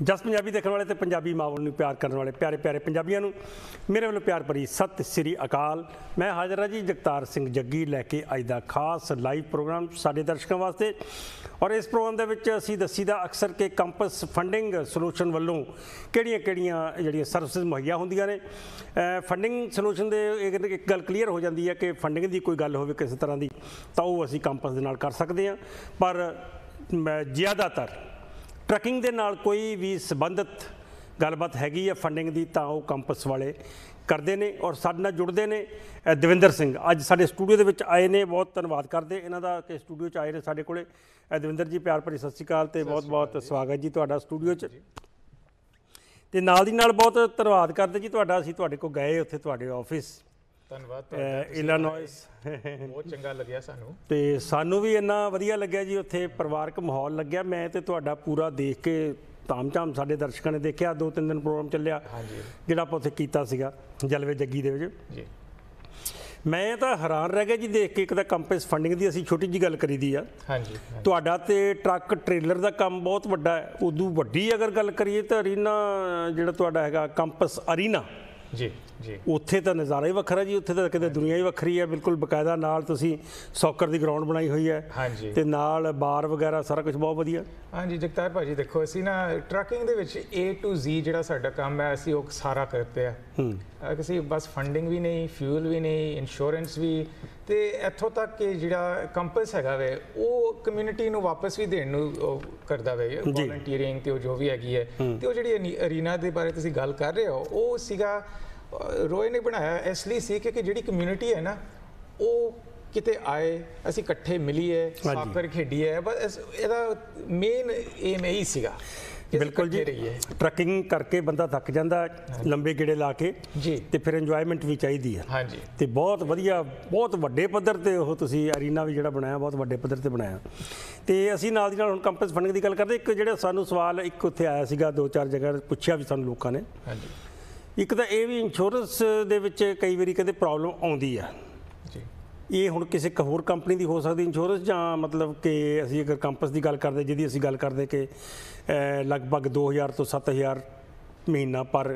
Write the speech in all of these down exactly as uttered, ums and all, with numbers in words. जस पंजाबी देखने वाले तो पंजाबी माहौल में प्यार करने वाले प्यारे प्यारे पंजाबियों मेरे वालों प्यार भरी सत श्री अकाल। मैं हाजिर हाँ जी जगतार सिंह जग्गी लैके अज का खास लाइव प्रोग्राम साढ़े दर्शकों वास्ते। और इस प्रोग्राम के असी दसी दा अक्सर के कंपस फंडिंग सलूशन वालों केड़ियां केड़ियां जड़ियां सर्विसेज मुहैया होंदियां ने। फंडिंग सलूशन दे एक गल क्लीयर हो जाती है कि फंडिंग की कोई गल हो किसी तरह की तो वो असी कंपस दे नाल कर सकते हैं, पर ज़्यादातर ट्रैकिंग दे नाल कोई भी संबंधित गलबात हैगी है फंडिंग दी तां वो कंपस वाले करते हैं और साडे नाल जुड़ते हैं। दविंदर सिंह अज साडे स्टूडियो दे विच आए ने, बहुत धन्यवाद करते इन्हां दा कि स्टूडियो च आए ने साडे कोले। दविंदर जी प्यार भरी सत श्री अकाल ते बहुत बहुत स्वागत जी तुहाडा स्टूडियो च। ते नाल दी नाल बहुत धन्यवाद करते जी तुहाडा, असीं तुहाडे कोल गए उत्थे तुहाडे आफिस इलानॉइस बहुत चंगा लग्या सानू ते सानू भी इन्ना वधिया लग्या जी उत्थे परिवारक माहौल लग्या। मैं ते तुहाडा पूरा देख के ताम झाम साडे दर्शकों ने देखिया, दो तीन दिन प्रोग्राम चलिया जिहड़ा आपां उत्थे कीता सीगा जलवे जग्गी दे विच। मैं तो हैरान रह गया जी देख के, एक तो कंपस फंडिंग की असी छोटी जी गल करी दी है तुहाडा ते ट्रक ट्रेलर का काम बहुत वड्डा है, उदों वड्डी अगर गल करिए तो अरीना जिहड़ा तुहाडा हैगा कंपस अरीना जी जी उत्थे तां नज़ारा ही वखरा जी, उत्थे तां किते दुनिया ही वखरी है। बिल्कुल बकायदा नाल तुसीं सौकर दी ग्राउंड बनाई हुई है, हाँ जी, ते नाल बार वगैरह सारा कुछ बहुत वधिया। हाँ जी जगतार भाजी देखो असीं ना trekking they which A to जी जिहड़ा साडा काम है असीं ओह सारा करते हैं। असीं बस फंडिंग भी नहीं, फ्यूल भी नहीं, इंश्योरेंस भी, ते इत्थों तक कि जिहड़ा कंपस हैगा वे ओह कम्यूनिटी नूं वापस भी देण नूं करदा वे वॉलंटियरिंग ते ओह जो भी हैगी है। ते ओह जिहड़ी अरीना दे बारे तुसीं गल कर रहे हो ओह सीगा रोए ने बनाया इसलिए सी कि जिहड़ी कम्यूनिटी है ना वो किते आए असीं इकट्ठे मिलीए साकर खेडीए, बस इहदा मेन एम यही सीगा। बिल्कुल जी ट्रैकिंग करके बंदा थक जाता लंबे गेड़े ला के जी, तो फिर इंजॉयमेंट भी चाहिए है। हाँ जी तो बहुत वधिया बहुत वड्डे पद्धर ते ओह तुसीं अरीना भी जिहड़ा बनाया बहुत वड्डे पद्धर ते बनाया। तो असीं नाल दी नाल हुण कंपस फंडिंग की गल करदे। एक जिहड़ा सानूं सवाल एक उत्थे आया सीगा, दो चार जगह पुछिया भी सानूं लोकां ने। हाँ जी एक तो यह भी इंश्योरेंस दे विच कई बारी कहते प्रॉब्लम आउंदी है जी, ये हुण किसी होर कंपनी की हो सकती इंश्योरेंस जां मतलब कि असीं अगर कंपस की गल करते जिहदी असीं गल करते कि लगभग दो हज़ार तो सत्त हज़ार महीना पर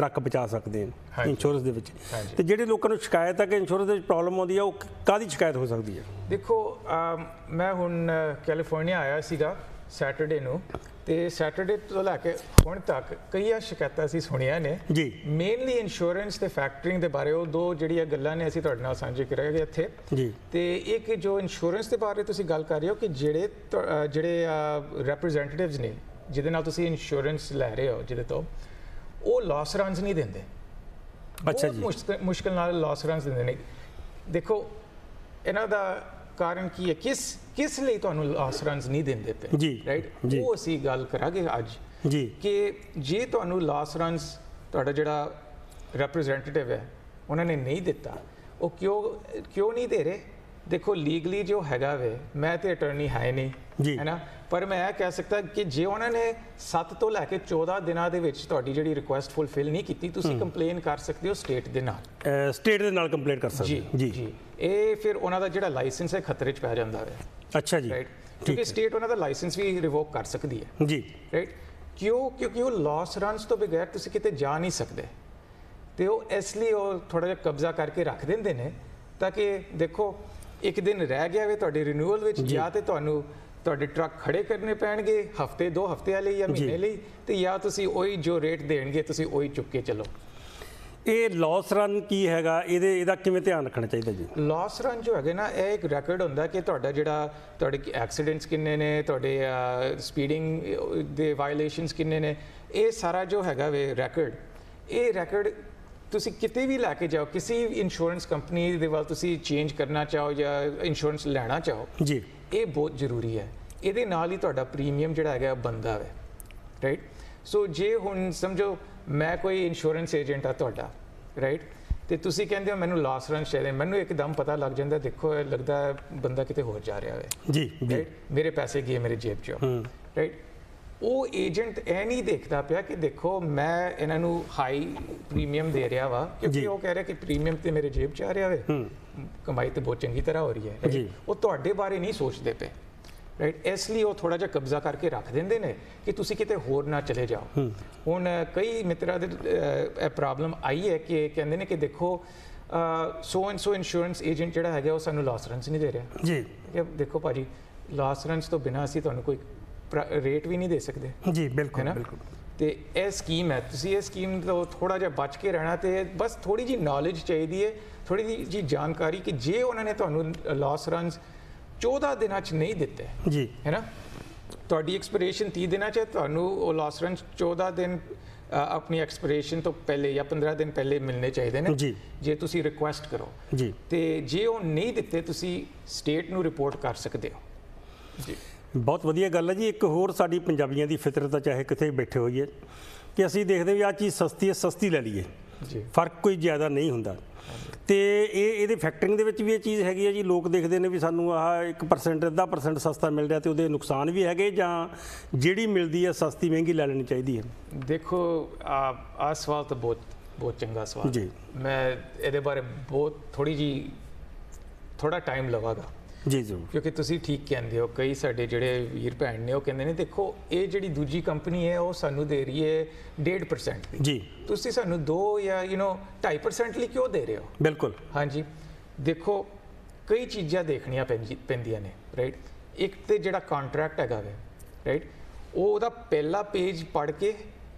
ट्रक बचा सकते हैं इंश्योरेंस दे विच। ते जिहड़े लोगों को शिकायत है कि इंश्योरेंस दे विच प्रॉब्लम आउंदी है वो काहदी शिकायत हो सकती है? देखो आ, मैं हुण कैलीफोर्निया आया सीगा सैटरडे नूं, ते सैटरडे तो लैके हुण तक कई शिकायतां असीं सुनिया ने जी, मेनली इंश्योरेंस ते फैक्टरिंग दे बारे। वो दो जिहड़ियां गल्लां ने असीं तुहाडे नाल सांझे करांगे इत्थे जी। ते एक जो इंश्योरेंस दे बारे तुसीं गल कर रहे हो कि जिहड़े जिहड़े रिप्रेजेंटेटिव्स ने जिहदे नाल तुसीं इंश्योरेंस लै रहे हो जिहदे तो वो लॉस रनस नहीं दिंदे। अच्छा जी मुश्किल मुश्किल नाल लॉस रनस दिंदे ने। देखो इन्हां दा कारण की है किस किस लिए तुहानू लॉस रनस नहीं देंदे पे जी, राइट जी। वो असीं गल करांगे अज जी कि जे तुहानू लॉस रनस तुहाडा जिहड़ा रिप्रेजेंटेटिव है उन्होंने नहीं दिता वो क्यों क्यों नहीं दे रहे? देखो लीगली जो हैगा वे मैं तो अटर्नी है नहीं जी है ना, पर मैं यह कह सकता कि जे उन्होंने सत्त तो लैके चौदह दिनों के विच तुहाडी जिहड़ी रिक्वेस्ट फुलफिल नहीं की तुसीं कंप्लेन कर सकते हो स्टेट दे नाल, स्टेट दे नाल कंप्लेन कर सकते हो जी जी। ये फिर उन्हों का जो लाइसेंस है खतरे च पै जाता है। अच्छा जी राइट क्योंकि स्टेट उन्हों का लाइसेंस भी रिवोक कर सकती है जी राइट। क्यों? क्योंकि वो लॉस रनस तो बगैर तुसीं किते जा नहीं सकते, तो वो इसलिए वो थोड़ा जिहा कब्जा करके रख देंदे ने ताकि देखो एक दिन रह गया वे तुहाडे रिन्यूअल विच जा ते तुहानू तुहाडे ट्रक खड़े करने पैणगे हफ्ते दो हफ्ते लिए या महीने लिए, तो या तुसीं ओही जो रेट देणगे तुसीं ओही चुक के चलो। ये लॉस रन की हैगा इहदा किवें ध्यान रखना चाहिए जी? लॉस रन जो है ना यह एक रैकर्ड होंदा कि तुहाडा जिहड़ा तुहाडे एक्सीडेंट्स किन्ने ने, तुहाडे स्पीडिंग दे वायलेशनस किन्ने ने, ये सारा जो हैगा वे रैकर्ड ये रैकर्ड तुसीं किते भी लैके जाओ किसी इंश्योरेंस कंपनी दे वाल तुसीं चेंज करना चाहो या इंश्योरेंस लैना चाहो जी, ये बहुत जरूरी है। इहदे नाल ही तुहाडा प्रीमियम जिहड़ा हैगा बनदा है राइट। सो जे हुण समझो मैं कोई इंश्योरेंस एजेंट आ तुहाडा राइट, तो तुसीं कहंदे हो मैनूं लॉस रन चाहिए, मैनूं एकदम पता लग जाता देखो लगता है बंदा कितें होर जा रहा है जी राइट, मेरे पैसे गए मेरे जेब चो राइट। वो एजेंट ए नहीं देखता पिया कि देखो मैं इन्हों हाई प्रीमियम दे रहा वा क्योंकि वो कह रहा कि प्रीमियम तो मेरे जेब च आ रहा है, कमाई तो बहुत चंगी तरह हो रही है, वो तुहाडे बारे नहीं सोचते पे राइट, इसलिए वो थोड़ा जहा कब्जा करके रख देंगे ने कि तुम कितने होर ना चले जाओ। हूँ कई मित्रा दे प्रॉब्लम आई है कि कहते हैं कि देखो so and so insurance agent जोड़ा है वो सूँ लॉसरेंस नहीं दे रहा जी, कि देखो भाजी लॉसरेंस तो बिना असी तो कोई रेट भी नहीं दे सकते जी, बिल्कुल है ना। तो यह स्कीम है, तुम यह स्कीम तो थोड़ा जहा बच के रहना, तो बस थोड़ी जी नॉलेज चाहिए है, थोड़ी जी जानकारी कि जे उन्होंने तो लॉस रन चौदह दिनों नहीं दिते जी, है ना, थोड़ी एक्सपीरेशन तीस दिनों तो लॉस रन चौदह दिन अपनी एक्सपीरेशन तो पहले या पंद्रह दिन पहले मिलने चाहिए ने जी, जे तुम रिक्वेस्ट करो जी, तो जे वो नहीं दिते तुम स्टेट में रिपोर्ट कर सकते हो जी। बहुत वधिया गल है जी। एक होर साडी पंजाबियां दी फितरत चाहे कितने बैठे होइए कि असीं देखते भी आ चीज़ सस्ती है, सस्ती ले लीए, फर्क कोई ज़्यादा नहीं हुंदा। तो ये ये फैक्टरिंग दे विच भी ये चीज़ हैगी है जी, लोग देखते हैं भी सानू आह एक परसेंट अद्धा परसेंट सस्ता मिल रहा, तो वो नुकसान भी है जां जिहड़ी मिलती है सस्ती महंगी लै लैनी चाहिदी है। देखो आ सवाल तो बहुत बहुत चंगा सवाल जी, मैं ये बारे बहुत थोड़ी जी थोड़ा टाइम लगागा जी जरूर, क्योंकि तुसी ठीक कहते हो। कई साढ़े जोड़े वीर भैन ने कहते हैं देखो ये जी दूजी कंपनी है वो सानू दे रही है डेढ़ परसेंट जी, तुसी सानू दो या यू नो ढाई परसेंट लिए क्यों दे रहे हो। बिल्कुल हाँ जी, देखो कई चीज़ा देखनिया पैंदियां ने राइट। एक तो जोड़ा कॉन्ट्रैक्ट हैगा वे राइट, वह पहला पेज पढ़ के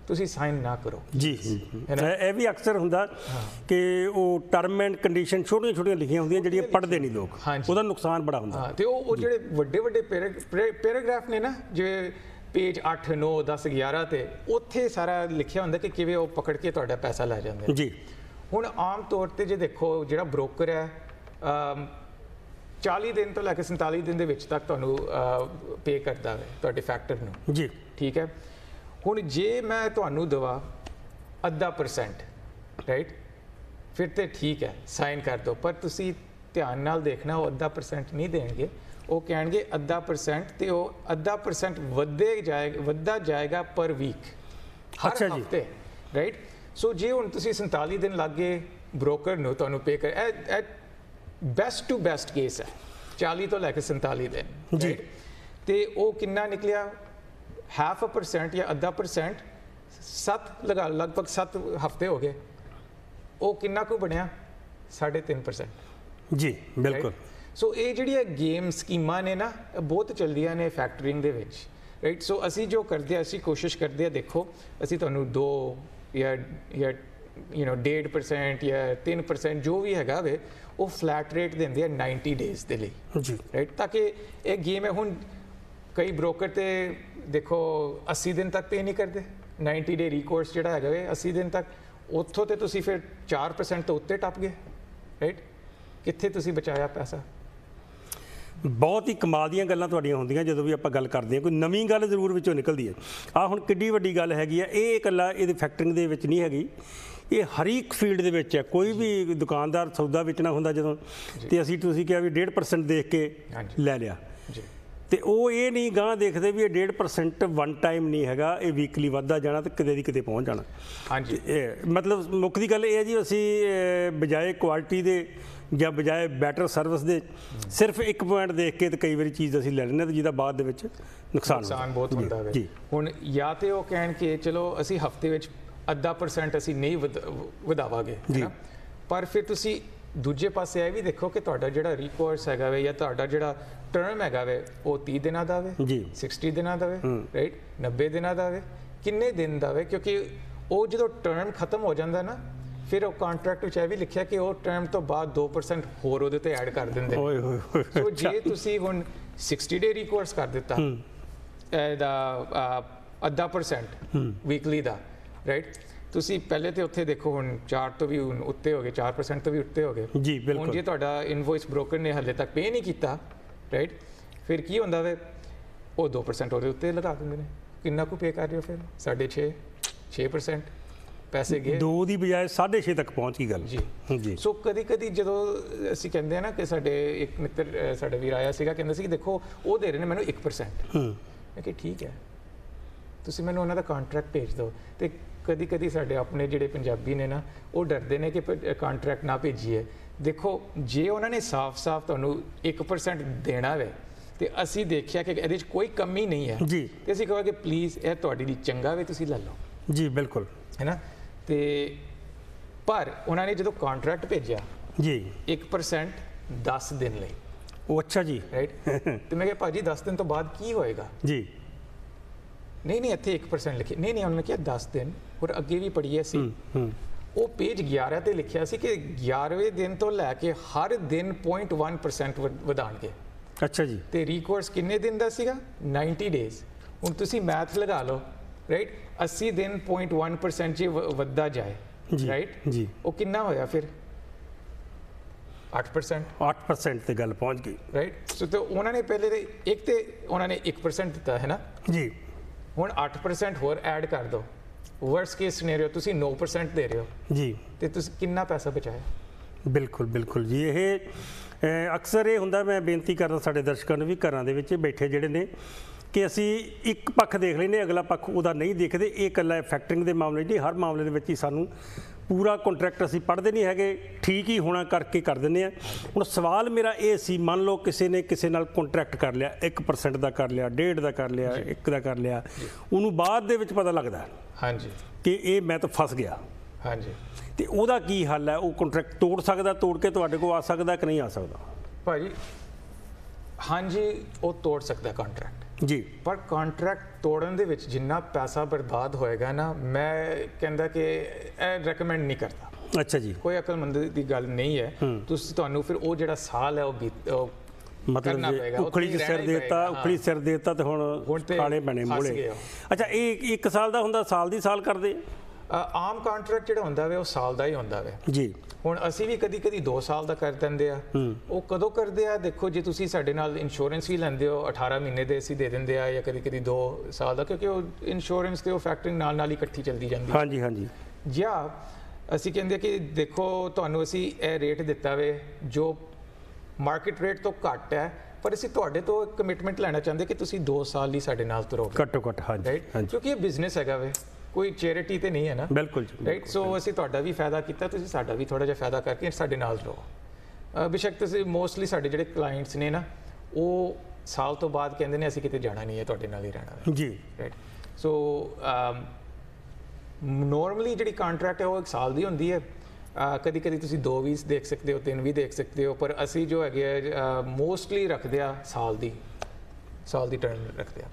तुसी साइन ना करो जी, है ना। यह भी अक्सर होंदा कि वो टर्म एंड कंडीशन छोटियां छोटियां लिखियां होंदियां जिहड़ियां पढ़दे नहीं लोग, उसदा नुकसान बड़ा होंदा। हाँ, ते वो जिहड़े वड्डे वड्डे पैराग्राफ ने ना जिवें पेज आठ नौ दस ग्यारह ते उत्थे सारा लिखिया होंदा कि किवें वो पकड़ के तुहाडा पैसा लै जांदे जी। हुण आम तौर ते जे देखो जिहड़ा ब्रोकर है चालीस दिन तो लैके संताली दिन दे विच तक तुहानू पे करदा है तुहाडे फैक्टर नू जी, ठीक है। हूँ जे मैं तू दवा अद्धा परसेंट राइट, फिर तो ठीक है साइन कर दो, पर तुसी ध्यान नाल देखना वो अद्धा परसेंट नहीं देंगे, वो कहेंगे अद्धा परसेंट, तो वो अद्धा परसेंट वधे जाएगा वधदा जाएगा पर वीक हर हफ्ते राइट। सो जे हुण तुसी संताली दिन लग गए ब्रोकर नूं तुहानूं पे कर, ए, ए बेस्ट टू बेस्ट केस है चालीस तो लैके संताली दिन जी, तो वह कितना निकलिया हाफ अ परसेंट या अद्धा परसेंट, सत्त लगा लगभग सत्त हफ्ते हो गए, वो कितना को बनया साढ़े तीन परसेंट जी, बिल्कुल। सो ये जी गेम स्कीमा ने ना बहुत चलदियां ने फैक्टरिंग दे विच राइट। सो असी जो करते असी कोशिश करते हैं देखो असी तुहानू दो या या यू नो डेढ़ परसेंट या तीन परसेंट जो भी हैगा वे वो फ्लैट रेट देंदे नाइनटी डेज़ दे लई जी राइट, ताकि ये गेम है। हुण कई ब्रोकर तो देखो अस्सी दिन तक पे नहीं करते, नाइनटी डे रिकोर्स जोड़ा है अस्सी दिन तक, उतों तो तुसी फिर चार परसेंट तो उत्ते टप गए राइट, कितने तुसी बचाया पैसा। बहुत ही कमाल दी गल्लां तुहाडीयां होंदियां जदों भी आपां गल करदे हां, कोई नवीं गल जरूर विचों निकलदी है। आ हुण किड्डी वड्डी गल हैगी है, ये इकल्ला इहदी फैक्टरिंग दे विच नहीं हैगी, ये हर एक फील्ड दे विच है। कोई भी दुकानदार सौदा बेचना हुंदा जदों ते असीं तुसीं कहा भी डेढ़ परसेंट देख के लै लिया, तो वो ये नहीं गांह देखते भी ये डेढ़ परसेंट वन टाइम नहीं है, ये वीकली वधदा जाना तो किते दी किते पहुँच जाना। हाँ जी, मतलब मुक्ख दी गल ये है जी, असी बजाय क्वालिटी दे या बजाय बैटर सर्विस दे सिर्फ एक पॉइंट देख के तो कई बार चीज़ असी लै लैंदे जिहदा बाद दे विच नुकसान नुकसान बहुत हुंदा है जी। हुण या तो वो कहण कि चलो असी हफ्ते विच अद्धा परसेंट असी नहीं वधावांगे जी, पर फिर तुसी दूजे पासे यह भी देखो कि तुहाडा जिहड़ा रिकोर्स हैगा वे या तुहाडा जिहड़ा टर्म हैगा वे वो तीस दिनों का वे जी, सिक्सटी दिनों का वे राइट, नब्बे दिनों का वे, किन्ने दिन का वे, क्योंकि वो जो टर्म खत्म हो जाता ना फिर वह कॉन्ट्रैक्ट में यह भी लिखा कि वो टर्म तो बाद दो परसेंट होर उहदे ते ऐड कर देंगे। सो जे तुसी हुण सिक्सटी डे रिकोर्स कर दिता दा अद्धा परसेंट वीकली का राइट, तुसी पहले तो उत्थे देखो हुण चार तो भी उत्ते हो गए, चार परसेंट तो भी उत्ते हो गए जी, बिल्कुल। हुण जे तुहाडा इनवॉइस ब्रोकर ने हाले तक पे नहीं किया राइट, फिर की होंदा वे वो दो परसेंट उहदे उत्ते लगा दिंदे ने, कितना को पे कर रहे हो फिर साढ़े छे छे परसेंट पैसे गए, दो दी बजाय साढ़े छे तक पहुँच गई गल जी जी। सो कदी कदी जदों असीं कहंदे ना कि साडे एक मित्र साडा वीर आया सीगा, कहंदा सी कि देखो वो दे रहे ने मैनूं एक परसेंट, मैं कि ठीक है तुसीं मैनूं उन्हां दा कॉन्ट्रैक्ट भेज दो। ते कभी कभी साढ़े अपने जिहड़े पंजाबी ने ना वो डरते हैं कि कॉन्ट्रैक्ट ना भेजिए। देखो जे उन्होंने साफ साफ तुहानूं एक परसेंट देना वे तो असी देखिया कि ये कोई कमी नहीं है जी, तो असी कहो कि प्लीज़ यह थोड़ी लिए चंगा वे तुसी ले लो जी, बिल्कुल है ना। तो पर उन्होंने जो कॉन्ट्रैक्ट भेजा जी एक परसेंट दस दिन ले, ओ अच्छा जी राइट तो मैं भाजी दस दिन तो बाद की होएगा जी, नहीं नहीं इतने एक परसेंट लिखे, नहीं नहीं उन्होंने कहा दस दिन और अगे भी पढ़िए सी, वो पेज ग्यारह पर लिखा सी कि ग्यारहवें दिन तो लैके हर दिन पॉइंट वन परसेंट वधाणगे। अच्छा जी, तो रिकोर्स किन्ने दिन दा सीगा नाइनटी डेज, हुण तुसी मैथ लगा लो राइट, अस्सी दिन पॉइंट वन परसेंट जी वधदा जाए राइट जी, वो किन्ना होया फिर आठ परसेंट, आठ परसेंट ते गल पहुंच गई राइट। सो तो उन्होंने पहले दे एक तो उन्होंने एक परसेंट दिता है ना जी, हुण आठ परसेंट होर ऐड कर दो, वर्स्ट केस सिनेरियो तुसी नौ परसेंट दे रहे हो जी, तो तुसी किन्ना पैसा बचाया। बिल्कुल बिल्कुल जी, ये अक्सर ये हुंदा, मैं बेनती करना साडे दर्शकों नूं भी घरां दे विच बैठे जिहड़े ने कि असी एक पक्ष देख लेने अगला पक्ष उहदा नहीं देखते, ये कल्ला फैक्टरिंग के मामले नहीं, हर मामले दे विच ही सानूं पूरा कॉन्ट्रैक्ट असी पढ़ते नहीं है, ठीक ही होना करके कर देने। हुण सवाल मेरा ये सी, मान लो किसी ने किसी नाल कॉन्ट्रैक्ट कर लिया एक परसेंट का कर लिया, डेढ़ का कर लिया, एक का कर लिया, उन्होंने बाद दे विच पता लगता हाँ जी कि ये मैं तो फस गया, हाँ जी तो वह की हल है, वो कॉन्ट्रैक्ट तोड़ सकता, तोड़ के तुहाडे कोल आ सकता कि नहीं आ सकता भाजी? हाँ जी, वो तोड़ सकता कॉन्ट्रैक्ट जी, पर कॉन्ट्रैक्ट तोड़न दे विच जिन्ना पैसा बर्बाद होएगा ना, मैं कहंदा कि रेकमेंड नहीं करता। अच्छा जी, कोई अकलमंद दी गल नहीं है, तुसी तुहानू फिर वो जेड़ा साल है वो बीत मतलब उखली सिर देता, उखली सिर देता तो हुण खाने पैणे मूले। अच्छा, एक एक साल दा हुंदा, साल दी साल करदे आम कॉन्ट्रैक्ट जिहड़ा हुंदा वे वो साल दा ही हुंदा वे जी। हुण असी भी कदी कदी दो साल दा कर दिंदे आ, वो कदों करदे आ देखो जे तुसीं साडे नाल इंश्योरेंस भी लैंदे हो अठारह महीने दे असी दे दिंदे आ, या कदी कदी दो साल दा, क्योंकि वो इंश्योरेंस ते वो फैक्टरिंग नाल नाल इकट्ठी चलदी जांदी। हाँ जी हाँ जी, जां असी कहिंदे कि देखो तुहानूं असी इह रेट दित्ता वे जो मार्केट रेट तो घट है, पर असी तुहाडे तो कमिटमेंट लेना चाहंदे कि तुसीं दो साल ही साडे नाल तुरोगे घट्टो घट्ट। हाँ जी, क्योंकि ये बिजनेस हैगा वे, कोई चैरिटी तो नहीं है ना। बिल्कुल राइट, सो असी तुहाडा भी फायदा किया, तुसीं साडा भी थोड़ा जिहा फायदा करके साडे नाल रहो। बेशक तुसीं मोस्टली साडे जिहड़े क्लाइंट्स ने ना वो साल तो बाद कहंदे ने असी किते जाना नहीं है, तुहाडे नाल ही रहना जी राइट। सो नॉर्मली जिहड़ी कॉन्ट्रैक्ट है वो एक साल दी हुंदी है, कभी कभी तुसीं दो भी देख सकते हो, तीन भी देख सकते हो, पर असी जो है मोस्टली रखदे आ साल दी, साल दी टर्म रखदे आ।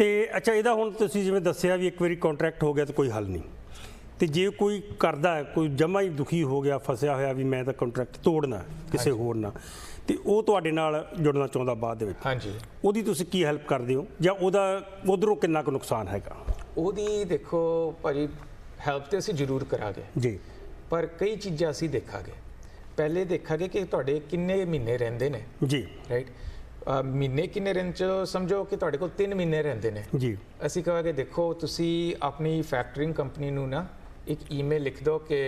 तो अच्छा, यदा हुण तुसीं जिवें दस्सिया भी एक बारी कॉन्ट्रैक्ट हो गया तो कोई हल नहीं, तो जे कोई करदा है कोई जमा ही दुखी हो गया, फसिया होया भी मैं तो कॉन्ट्रैक्ट तोड़ना किसी होर नाल, तो वो तुहाडे नाल जुड़ना चाहुंदा बाद दे विच, हाँ जी ओहदी तुसीं की हेल्प करदे हो जां ओहदा उधरों कितना कुछ नुकसान हैगा? ओहदी देखो भाजी हेल्प तो असीं जरूर करांगे जी, पर कई चीज़ां असीं देखांगे, पहले देखांगे कि तुहाडे किन्ने महीने रहिंदे ने जी राइट, महीने किन्ने रहिंदे, समझो कि तुहाडे कोल तीन महीने रहिंदे ने जी, असीं कहांगे देखो तुसीं अपनी फैक्टरिंग कंपनी नूं ना एक ईमेल लिख दो कि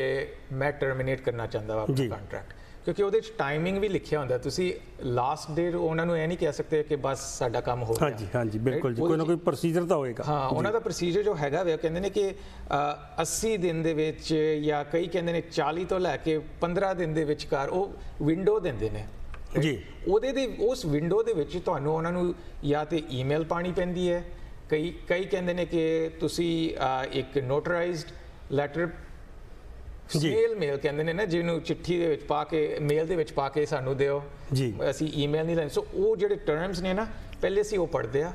मैं टर्मीनेट करना चाहता वा अपना कॉन्ट्रैक्ट, क्योंकि उहदे च टाइमिंग भी लिखिया हुंदा, तुसीं लास्ट डे उहनां नूं ऐ नहीं कह सकते कि बस साडा काम हो गया। हाँ जी हाँ जी बिल्कुल जी, कोई ना कोई प्रोसीजर तो होएगा। हाँ, उहनां दा प्रोसीजर जो हैगा वे कहंदे ने कि अस्सी दिन दे विच, या कई कहंदे ने चालीस तो लैके पंद्रह दिन दे विचकार ओह विंडो दिंदे ने जी, उहदे दे उस विंडो दे विच तुहानूं उहनां नूं या ते ईमेल पाणी पैंदी है, कई कई कहंदे ने कि तुसीं एक नोटराइज्ड लैटर मेल मेल कहंदे ने ना जिहनूं चिट्ठी दे विच पा के मेल दे विच पा के सानूं दिओ जी, असीं ईमेल नहीं लैंदे। सो वो जिहड़े टर्म्स ने ना पहले असीं ओह पढ़दे आ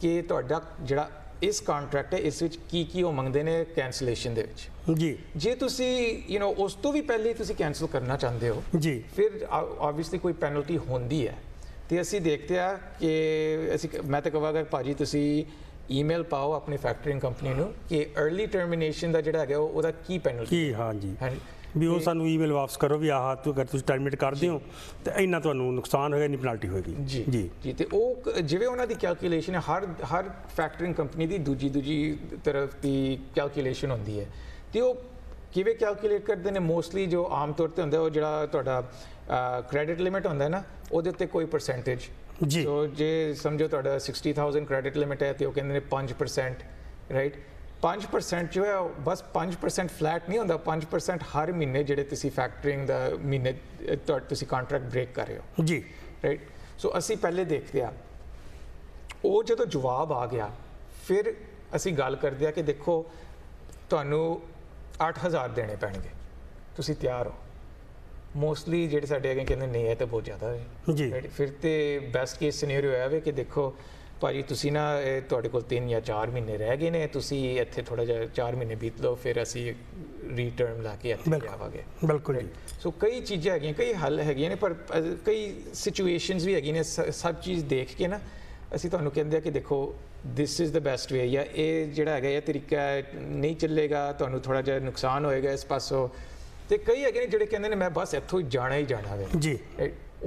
कि तुहाडा जिहड़ा इस कॉन्ट्रैक्ट है इस विच की की ओह मंगदे ने कैंसलेशन दे विच जी, जे तुसी यू नो उस तो भी पहले ही तुसी कैंसल करना चाहते हो जी, फिर ऑब्वियसली कोई पेनल्टी होंदी है। तो असी देखते हैं कि असी मैं तो कहांगा भाजी तुसी ईमेल पाओ अपनी फैक्टरिंग कंपनी नूं कि अर्ली टर्मीनेशन का जिहड़ा है उहदा की पेनल्टी की, हाँ जी हाँ भी वो सानूं ईमेल वापस करो भी आह तो अगर तुम टर्मीनेट करते हो तो इन्ना तुहानूं नुकसान होएगा, इन्नी पेनल्टी होएगी जी जी जी। तो वो जिवें उन्हां दी कैलकुलेशन है, हर हर फैक्टरिंग कंपनी दी दूजी दूजी तरफ की कैलकुलेशन होंदी है, तो वो किवें कैलकुलेट करते हैं? मोस्टली जो आम तौर पर होंदा है वो जिहड़ा तुहाडा क्रेडिट लिमिट होंदा है ना उहदे उत्ते कोई परसेंटेज जी, सो जे समझो तुहाडा सिक्सटी थाउजेंड क्रेडिट लिमिट है तो वो कहिंदे ने पाँच परसेंट राइट, पाँच परसेंट जो है बस पाँच परसेंट फ्लैट नहीं होंदा, पाँच परसेंट हर महीने जिहड़े तुसीं फैक्टरिंग दा महीने तुसीं कॉन्ट्रैक्ट ब्रेक कर रहे हो जी राइट। सो असी पहले देखते हैं वो जो तो जवाब आ गया फिर असी गल करते हैं कि देखो थानू आठ हज़ार देने पैणगे तुसी तैयार हो। मोस्टली जेडे साडे अगे कहंदे नहीं है तो बहुत ज़्यादा है फिर तो बेस्ट केस सिनेरियो है वे कि देखो भाजी तुसी ना तुहाडे कोल तीन या चार महीने रह गए ने तुसी इत्थे थोड़ा जिहा चार महीने बीत लो फिर असी रिटर्न ला के इत्थे आवांगे। बिल्कुल सो कई चीज़ें हैगियां कई हल हैगियां ने पर कई सिचुएशनस भी हैगियां ने सब चीज़ देख के ना असी तुहानूं कहंदे आ कि देखो this is the best way या ये जिहड़ा हैगा यह तरीका नहीं चलेगा तुहानूं थोड़ा जिहा नुकसान होएगा इस पासों तो कई है ने जिहड़े कहंदे ने मैं बस इत्थों ही जाना ही जाना वे जी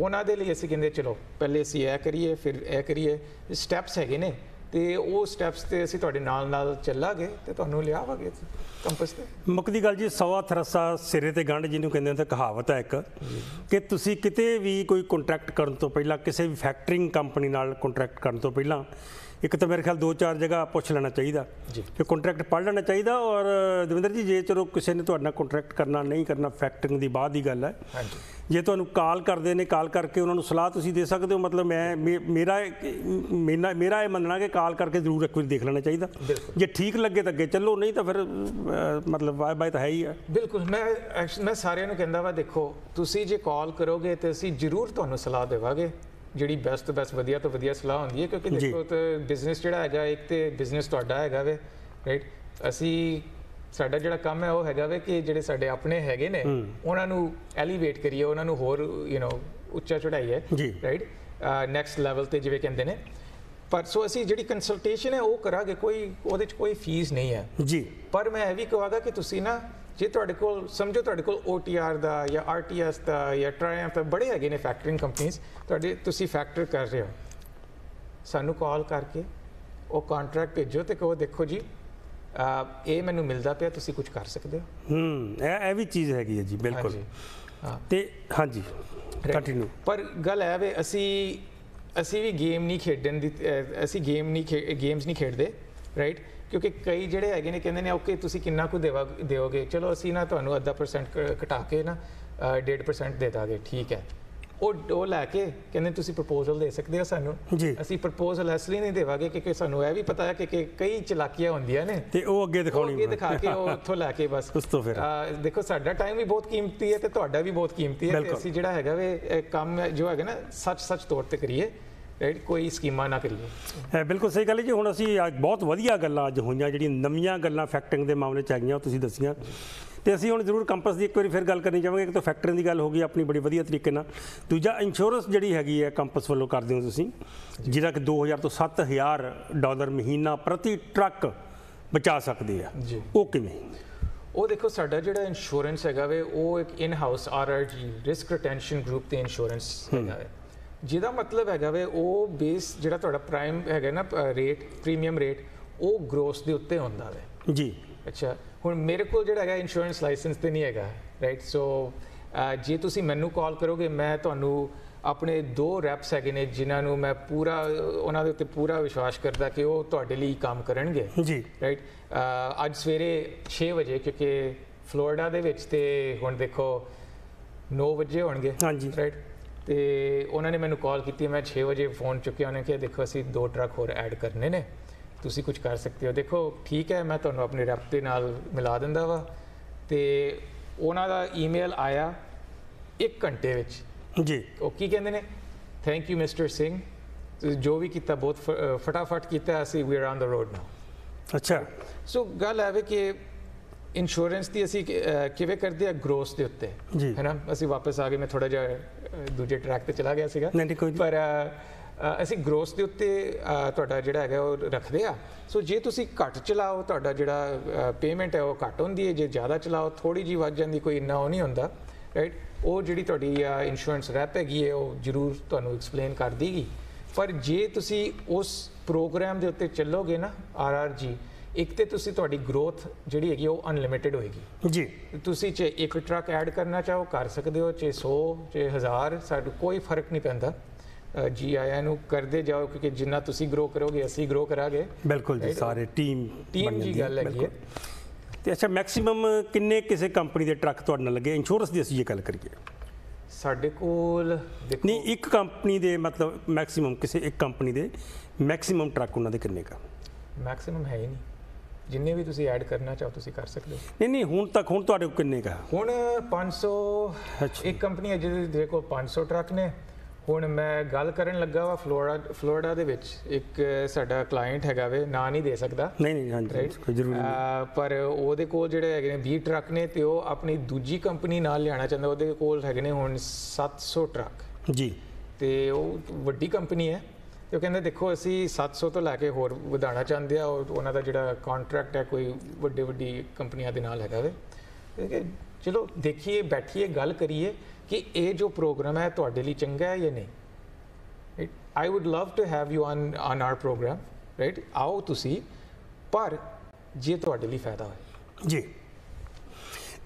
उन्होंने लिए असी कहते चलो पहले असी यह करिए फिर यह करिए स्टैप्स है ने तो वो स्टैप्स तो असी तुहाडे नाल नाल चलांगे तो तुहानूं ले आवांगे कंपस ते। मुकदी गल जी सवा थरसा सिरे ते गंढ जिन्हों कहंदे ने कहावत है एक कि तुसीं किते भी कोई कॉन्ट्रैक्ट करन तो पहला किसी भी फैक्टरिंग कंपनी नाल कॉन्ट्रैक्ट करन तो पहला एक तो मेरे ख्याल दो चार जगह पूछ लेना चाहिए फिर कॉन्ट्रैक्ट पढ़ लेना चाहिए। और दविंदर जी जे चलो किसी ने तो कॉन्ट्रैक्ट करना नहीं करना फैक्टरिंग की बाद की गल है जे तो कॉल करते हैं कॉल करके उन्होंने सलाह तुसीं दे सकते हो मतलब मैं मे, मेरा मेरा मेरा ये मनना कि कॉल करके जरूर एक बार देख लेना चाहिए जे ठीक लगे तो अगे चलो नहीं तो फिर मतलब वाह वाह तो है ही है। बिल्कुल मैं मैं सारियां नूं कहंदा वा देखो तुसीं जे कॉल करोगे तो असीं जरूर तुहानूं सलाह देवांगे जी बेस्ट तो बेस्ट वधिया तो वधिया सलाह होंदी है क्योंकि देखो तो बिजनेस जिहड़ा हैगा एक तो बिजनेस तुहाडा हैगा वे राइट असी साडा जिहड़ा काम है वो हैगा वे कि जिहड़े साडे अपने हैगे ने उन्हां नूं एलीवेट करिए उन्हां नूं होर यू नो उच्चा चढ़ाइए राइट नैक्सट लैवल ते जिवें कहंदे ने पर सो असी जिहड़ी कंसल्टेशन है वो करांगे कोई उहदे च कोई फीस नहीं है जी पर मैं यह भी कहांगा कि तुसीं ना जे तुहाडे कोल समझो तुहाडे कोल ओ टी आर का या आर टी एस का या ट्रायम्फ का बड़े हैगे ने फैक्टरिंग कंपनीज तुहाडे तुसीं फैक्टर कर रहे हो सानू कॉल करके वो कॉन्ट्रैक्ट भेजो तो कहो देखो जी ये मैनू मिलता पिया तुसीं कुछ कर सकते हो यह भी चीज़ हैगी है जी। बिल्कुल हाँ तो हाँ जी कंटिन्यू पर गल है वे असी असी भी गेम नहीं खेडन दी असी गेम नहीं खे गेम्स नहीं खेडदे राइट क्योंकि कई जिहड़े हैगे ने कहंदे ने ओके तुसीं किन्ना कुछ देवा दोगे चलो असी ना तुहानूं अद्धा परसेंट घटा के ना डेढ़ परसेंट दे दांगे ठीक है वो लैके कहंदे तुसीं प्रपोजल दे सकदे हो सानूं असी प्रपोजल असली नहीं देवांगे क्योंकि सानूं यह भी पता है कि कई चलाकियां होंदियां ने ते ओ अगे दिखाउणी अगे दिखा के उत्थों लैके बस उस तो फिर देखो साडा टाइम भी बहुत कीमती है ते तुहाडा भी बहुत कीमती है असी जिहड़ा हैगा वे काम जो है ना सच सच तौर ते करिए राइट कोई स्कीमा ना करिए। बिल्कुल सही गल है जी हुण असी बहुत वधिया गल्लां अज होईयां जिहड़ियां नवीआं गल्लां फैक्टरिंग दे मामले च आईयां तुसीं दस्सियां तो असीं हुण जरूर कंपस की एक बार फिर गल करनी चाहेंगे एक तो फैक्टरिंग की गल हो गई अपनी बड़ी वधिया तरीके नाल दूजा इंश्योरेंस जिहड़ी हैगी है कंपस वालों करदे हो तुसीं जिहड़ा कि दो हज़ार तो सत्त हज़ार डॉलर महीना प्रति ट्रक बचा सकदे आ वो किवें वो देखो साडा जिहड़ा इंश्योरेंस हैगा वे वो एक in house R R G risk retention group ते इंश्योरेंस हैगा वे जिहदा मतलब हैगा वे वो बेस जिहड़ा तुहाडा प्राइम हैगा ना रेट प्रीमियम रेट वो ग्रोस दे उत्ते हुंदा वे जी। अच्छा हुण मेरे कोल जिहड़ा हैगा इंश्योरेंस लाइसेंस तो नहीं हैगा राइट सो जे तुसीं मैनू कॉल करोगे मैं तुहानू अपने दो रैप्स हैगे ने जिन्हां नूं मैं पूरा उन्हां दे उत्ते पूरा विश्वास करदा कि वो तुहाडे लई काम करनगे जी राइट अज सवेरे छे बजे क्योंकि फ्लोरिडा दे विच ते हुण देखो नौ बजे होणगे हां जी राइट तो उन्होंने मैंने कॉल की मैं छे बजे फोन चुकया उन्हें कहा देखो असी दो ट्रक होर ऐड करने ने तुसी कुछ कर सकते हो देखो ठीक है मैं तुहानूं अपने रैप दे नाल मिला दिंदा वा ते उन्हां दा ईमेल आया एक घंटे विच जी वो की कहंदे ने थैंक यू मिस्टर सिंह जो भी किया बहुत फ फटाफट किया असी we are on the road now. अच्छा सो गल है कि इंश्योरेंस की असी किवें करदे आ ग्रोस के उत्ते है ना असी वापस आ गए मैं थोड़ा जिहा दूजे ट्रैक पर चला गया सीगा पर असी ग्रोस के उत्ते तुहाडा जिहड़ा हैगा वो रखदे आ सो जे तुसीं घट चलाओ तुहाडा जिहड़ा पेमेंट है वो घट हुंदी है जे ज़्यादा चलाओ थोड़ी जी वध जांदी कोई इन्ना वो नहीं हुंदा राइट वो जिहड़ी तुहाडी इंश्योरेंस रैप हैगी है वो जरूर तुहानूं एक्सप्लेन कर देगी पर जे तुसीं उस प्रोग्राम के उत्ते चलोगे ना आर आर जी एक तो तुहाडी ग्रोथ जिहड़ी हैगी वो अनलिमिटेड होएगी जी तुसीं चाहे एक ट्रक ऐड करना चाहो कर सकते हो चाहे सौ चाहे हज़ार साडू कोई फर्क नहीं पैंदा जी आया नूं करदे जाओ क्योंकि जिन्ना तुसीं ग्रो करोगे असी ग्रो करांगे। बिल्कुल जी सारे टीम टीम की गल हैगी है ते अच्छा मैक्सिमम किन्ने किसी कंपनी के ट्रक तुहाडे नाल लगे इंश्योरेंस की असीं ये गल करिए साढ़े कोल देखो नहीं एक कंपनी दे मतलब मैक्सिमम किसी एक कंपनी दे मैक्सिमम ट्रक उन्होंने किन्ने का मैक्सिमम है ही नहीं जिन्हें भी तुसी ऐड करना चाहो तुसी कर सकते हो नहीं नहीं हूँ तक हूँ तो किन्ने का हूँ पाँच सौ एक कंपनी है जिस देखो पाँच सौ ट्रक ने हूँ मैं गल कर लगा वा फ्लोरा फ्लोरिडा दे विच एक साडा क्लाइंट हैगा वे ना नहीं दे सकता नहीं नहीं हाँ राइट जरूर पर उहदे कोल जिहड़े हैगे ने बीस ट्रक ने ते उह अपनी दूजी कंपनी नाल लिआना चाहंदा उहदे कोल हैगे ने हुण सत्त सौ ट्रक जी ते उह वड्डी कंपनी है तो कहते देखो असी सत्त सौ तो लैके होर वधाना चाहते हैं और उन्होंने जो कॉन्ट्रैक्ट है कोई वड्डी वड्डी कंपनियों के नाल हैगा वे चलो देखिए बैठिए गल करिए कि ये जो प्रोग्राम है तुहाडे लिए चंगा है या नहीं। I would love to have you on on our programme right आओ तुसी पर जे तुहाडे लिए फायदा हो जी।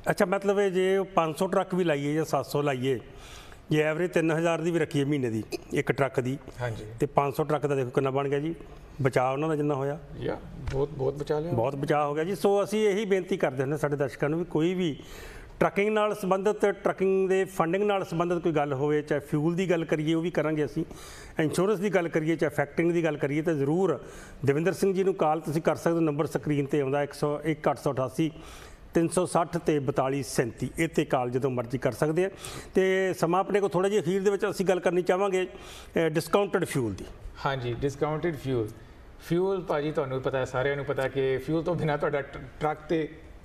अच्छा मतलब जे पाँच सौ ट्रक भी लाइए या सात सौ लाइए जे एवरेज तीन हज़ार की भी रखिए महीने की एक ट्रक की हाँ जी तो पाँच सौ ट्रक का देखो कितना बन गया जी बचाव उन्होंने जिन्ना होया या बहुत बहुत बचा लिया बहुत बचाव हो गया जी। सो असी यही बेनती करते हैं साढ़े दर्शकों भी कोई भी ट्रकिंग नाल संबंधित ट्रकिंग दे फंडिंग नाल संबंधित कोई गल होवे चाहे फ्यूल की गल करिए वो भी करांगे असी इंश्योरेंस की गल करिए चाहे फैक्टरिंग की गल करिए तो जरूर दविंदर सिंह जी नूं कॉल तुसीं कर सकदे हो नंबर स्क्रीन ते आउंदा एक सौ एक अठ सौ अठासी तीन सौ सठ तो बताली सैंती इतने कॉल जो मर्जी कर सकते हैं। तो समा अपने को थोड़ा जिहा अखीर दे असी गल करनी चाहवांगे डिस्काउंटेड फ्यूल की हाँ जी। डिस्काउंटेड फ्यूल फ्यूल भाजी तुहानूं पता है सारिआं नूं पता कि फ्यूल तो बिना तुहाडा ट्रक तो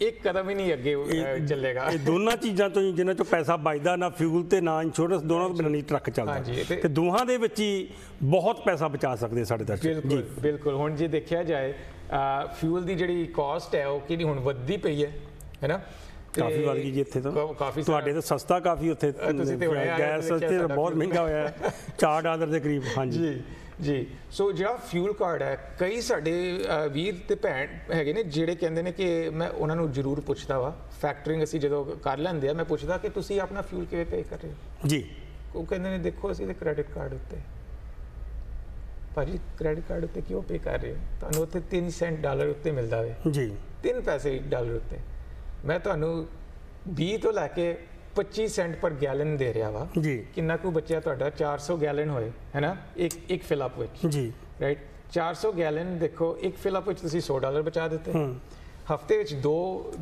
एक कदम ही नहीं अगे चलेगा। दोनों चीज़ों तो जिन्हों चो पैसा बचता ना फ्यूल तो ना इंश्योरेंस दोनों बिना नहीं ट्रक चलता तो दोहां दे विच ही बहुत पैसा बचा सकते साढ़े दर्शक जी बिल्कुल। हुण जे देखिया जाए फ्यूल की जिहड़ी कॉस्ट है वो कि हुण वधदी पई है है ना काफ़ी बार की जी इतने तो काफ़ी थोड़े तो सस्ता काफ़ी उत्थे गैस तो बहुत महंगा होया चार डॉलर के करीब हाँ जी जी। सो जो फ्यूल कार्ड है कई साढ़े वीर ते भैन हैगे ने जिहड़े कहंदे ने कि मैं उन्होंने जरूर पुछदा वा फैक्टरिंग असी जो कर लैंदे आ मैं पुछदा कि तुसी अपना फ्यूल किवें पे कर रहे हो जी। वो कहंदे ने देखो असी ते क्रेडिट कार्ड उत्ते भाजी क्रेडिट कार्ड उत्ते क्यों पे कर रहे हो तुहानूं उत्ते तीन सेंट डॉलर उत्ते मिलदा वे जी तीन पैसे डॉलर उत्ते मैं तुहानूं बीस तो लैके पच्चीस सेंट पर गैलन दे रहा वा जी किन्ना कु बच्चा तुहाडा चार सौ गैलन होए है ना एक एक फिलअप विच जी राइट चार सौ गैलन देखो एक फिलअप विच तुसी सौ डॉलर बचा देते हफ्ते विच दो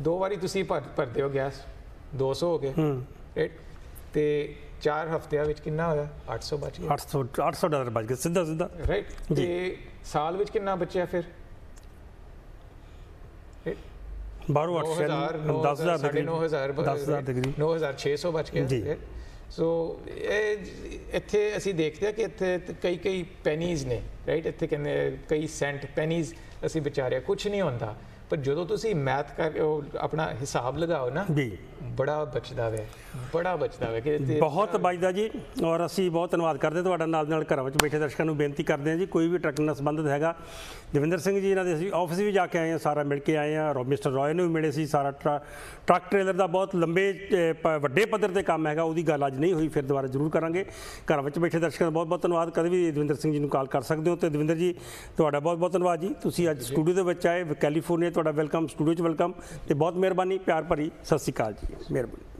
दो बारी तुसी भर भरदे हो गैस दो सौ हो गए राइट ते चार हफ्तियां विच किन्ना होया अठ सौ बच गया अठ सौ अठ सौ डॉलर बच गया सीधा सीधा राइट ते साल विच किन्ना बचया फिर बारह आठ हज़ार दस हज़ार साढ़े नौ हज़ार दस हज़ार नौ हज़ार छे सौ बच गया। सो इत्थे असी देखते हैं कि इत्थे कई कई पैनीज़ ने राइट इत्थे कहने कई सेंट पैनीज़ असी बचा रहे कुछ नहीं होंदा पर जो तुसी मैथ करके अपना हिसाब लगाओ ना जी बड़ा बचदा वे बड़ा बचदा वे कि बहुत बचदा जी। और असी बहुत धन्यवाद करते तुहाडा नाल नाल घरां विच बैठे दर्शकों को बेनती करते हैं जी कोई भी ट्रक नाल संबंधित हैगा दविंदर सिंह जी इन्हां दे असीं ऑफिस भी जाके आए हैं सारा मिल के आए हैं और मिस्टर रॉय नूं भी मिले सी सारा ट्र ट्रक ट्रेलर का बहुत लंबे वड्डे पद्धर ते काम हैगा उहदी गल अज नहीं हुई फिर दोबारा जरूर करांगे। घरां विच बैठे दर्शकों का बहुत बहुत धन्यवाद कदे भी दविंदर सिंह जी नूं कॉल कर सकदे हो तो दविंदर जी तुहाडा बहुत बहुत धन्यवाद जी तुसीं अज स्टूडियो दे विच आए कैलीफोर्निया तुहाडा वेलकम स्टूडियो च वेलकम ते बहुत मेहरबानी प्यार भरी सत श्री अकाल जी मेहरबानी।